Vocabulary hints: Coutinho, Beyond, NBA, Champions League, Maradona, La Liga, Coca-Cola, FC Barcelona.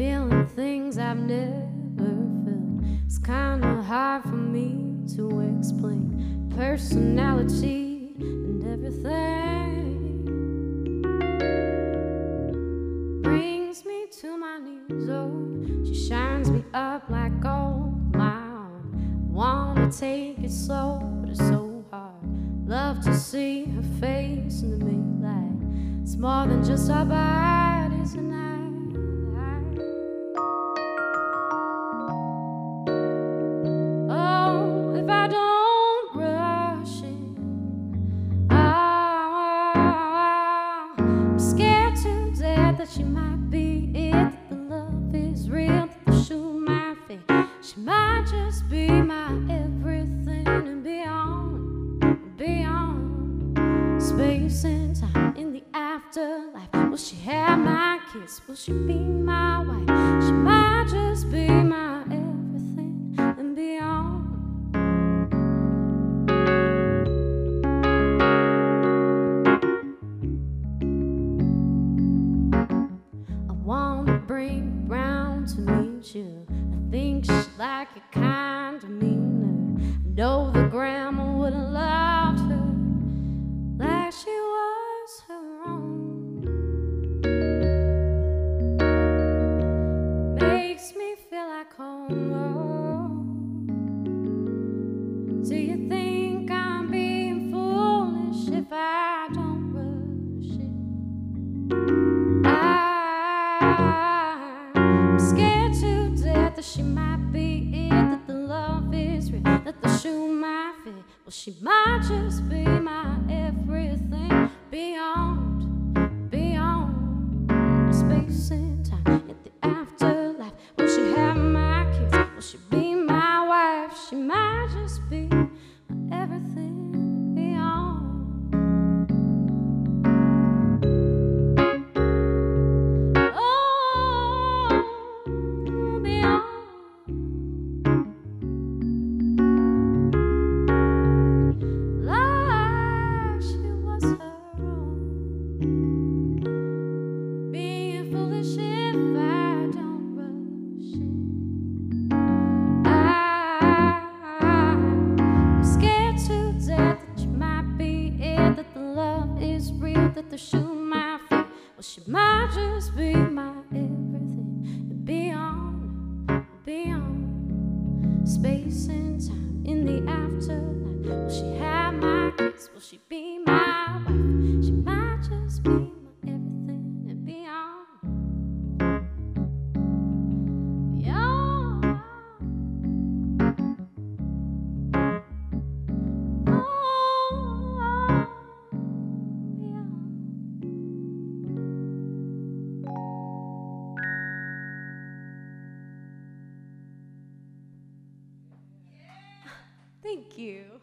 feeling things I've never felt. It's kinda hard for me to explain personality and everything. Brings me to my knees, oh, she shines me up like gold. My own, wanna take it slow, but it's so hard. Love to see her face in the moonlight. It's more than just our bodies tonight. She might be it, that the love is real, that the shoe might fit. She might just be my everything and beyond, beyond space and time in the afterlife. Will she have my kiss? Will she be my wife? She might just be my everything and beyond. Bring round to meet you. I think she'd like your kind demeanor. I know the grandma would have loved her like she was her own. Makes me feel like home. Oh, do you think I'm being foolish if I don't rush it? Scared to death that she might be it, that the love is real, that the shoe might fit. Well, she might just be my everything, beyond, beyond space and time in the afterlife. Will she have my kids? Will she be my wife? She might just be my everything, beyond. The shoe my feet, well, she might just be my everything, beyond, beyond space and time in the afterlife. Will she have my kids? Will she be my wife? She might just be my everything and beyond, beyond. Oh. Thank you.